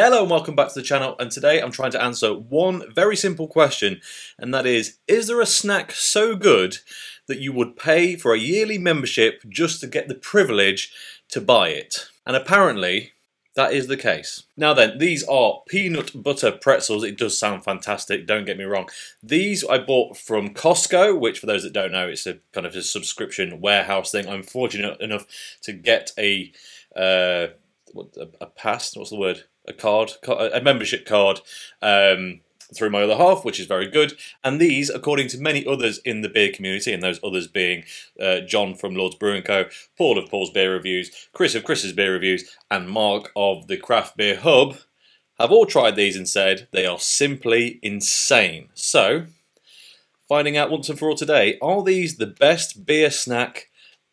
Hello and welcome back to the channel, and today I'm trying to answer one very simple question, and that is there a snack so good that you would pay for a yearly membership just to get the privilege to buy it? And apparently that is the case. Now then, these are peanut butter pretzels. It does sound fantastic, don't get me wrong. These I bought from Costco, which for those that don't know, it's a kind of a subscription warehouse thing. I'm fortunate enough to get a membership card through my other half, which is very good. And these, according to many others in the beer community, and those others being John from Lords Brewing Co., Paul of Paul's Beer Reviews, Chris of Chris's Beer Reviews, and Mark of the Craft Beer Hub, have all tried these and said they are simply insane. So, finding out once and for all today, are these the best beer snack,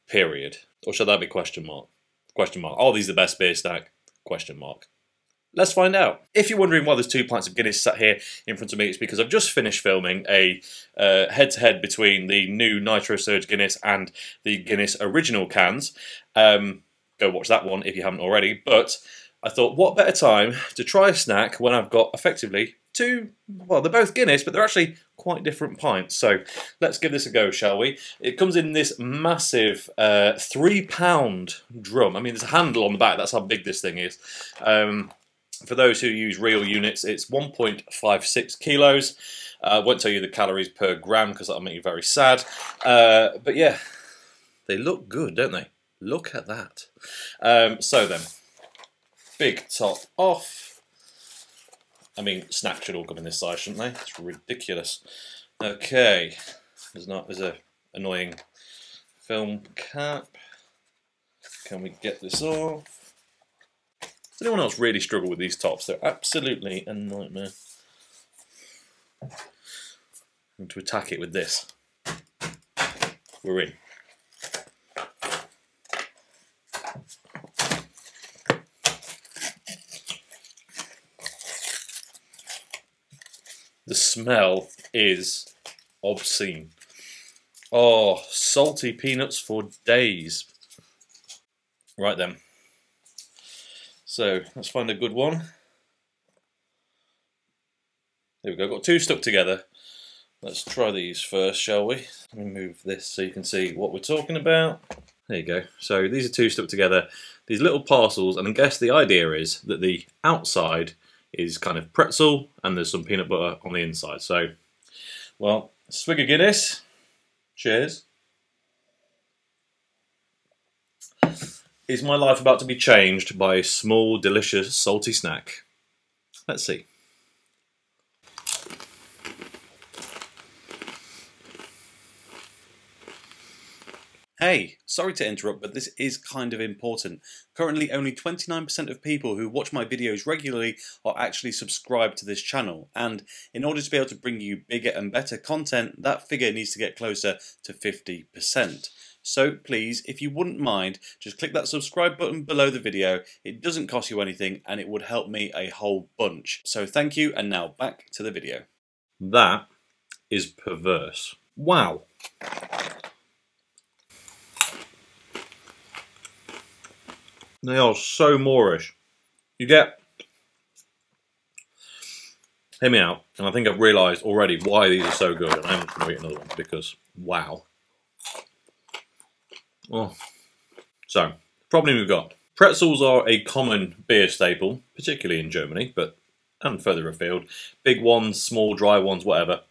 period? Or should that be question mark? Question mark. Are these the best beer snack? Question mark. Let's find out. If you're wondering why there's 2 pints of Guinness sat here in front of me, it's because I've just finished filming a head-to-head between the new Nitro Surge Guinness and the Guinness original cans. Go watch that one if you haven't already. But I thought, what better time to try a snack when I've got effectively 2, well, they're both Guinness, but they're actually quite different pints. So let's give this a go, shall we? It comes in this massive 3-pound drum. I mean, there's a handle on the back. That's how big this thing is. For those who use real units, it's 1.56 kilos. I won't tell you the calories per gram because that'll make you very sad. But yeah, they look good, don't they? Look at that. So then, big top off. I mean, snacks should all come in this size, shouldn't they? It's ridiculous. Okay, there's an annoying film cap. Can we get this off? Does anyone else really struggle with these tops? They're absolutely a nightmare. I'm going to attack it with this. We're in. The smell is obscene. Oh, salty peanuts for days. Right then. So, let's find a good one. There we go, got 2 stuck together. Let's try these first, shall we? Let me move this so you can see what we're talking about. There you go. So, these are 2 stuck together, these little parcels, and I guess the idea is that the outside is kind of pretzel and there's some peanut butter on the inside. So, well, swig of Guinness. Cheers. Is my life about to be changed by a small, delicious, salty snack? Let's see. Hey, sorry to interrupt, but this is kind of important. Currently, only 29% of people who watch my videos regularly are actually subscribed to this channel, and in order to be able to bring you bigger and better content, that figure needs to get closer to 50%. So please, if you wouldn't mind, just click that subscribe button below the video. It doesn't cost you anything and it would help me a whole bunch. So thank you, and now back to the video. That is perverse. Wow. They are so Moorish. You get... Hear me out, and I think I've realised already why these are so good, and I'm just going to eat another one because, wow. Oh. So, problem we've got. Pretzels are a common beer staple, particularly in Germany, but and further afield. Big ones, small, dry ones, whatever.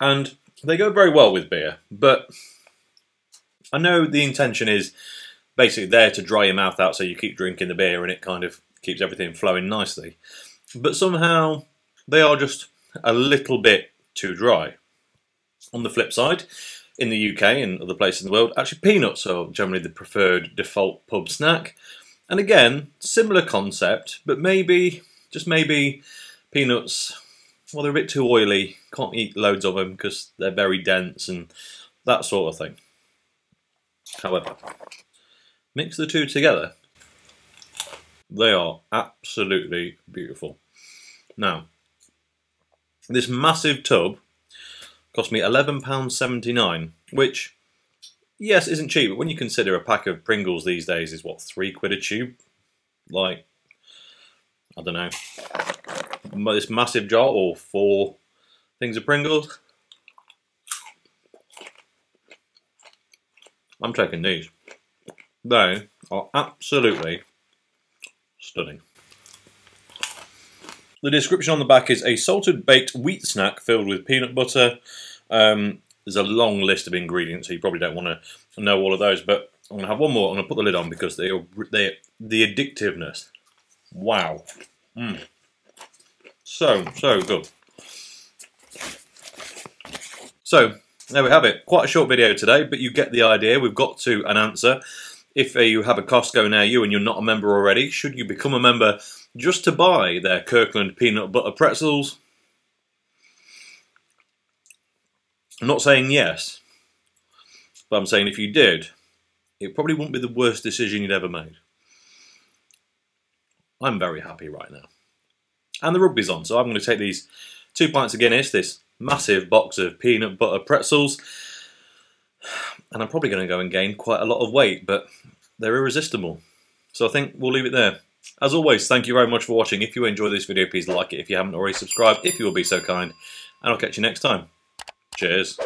And they go very well with beer, but I know the intention is basically there to dry your mouth out so you keep drinking the beer and it kind of keeps everything flowing nicely. But somehow they are just a little bit too dry. On the flip side, in the UK and other places in the world, actually peanuts are generally the preferred default pub snack. And again, similar concept, but maybe, just maybe, peanuts, well, they're a bit too oily, can't eat loads of them because they're very dense and that sort of thing. However, mix the 2 together, they are absolutely beautiful. Now, this massive tub cost me £11.79, which, yes, isn't cheap, but when you consider a pack of Pringles these days is, what, £3 a tube? Like, I don't know, this massive jar or four things of Pringles. I'm taking these. They are absolutely stunning. The description on the back is a salted baked wheat snack filled with peanut butter. There's a long list of ingredients, so you probably don't want to know all of those, but I'm going to have one more. I'm going to put the lid on because the addictiveness. Wow. Mm. So good. So, there we have it. Quite a short video today, but you get the idea. We've got to an answer. If you have a Costco near you and you're not a member already, should you become a member just to buy their Kirkland peanut butter pretzels? I'm not saying yes, but I'm saying if you did, it probably wouldn't be the worst decision you'd ever made. I'm very happy right now. And the rugby's on, so I'm going to take these 2 pints of Guinness, this massive box of peanut butter pretzels, and I'm probably going to go and gain quite a lot of weight, but they're irresistible. So I think we'll leave it there. As always, thank you very much for watching. If you enjoyed this video, please like it. If you haven't already, subscribe if you will be so kind, and I'll catch you next time. Cheers.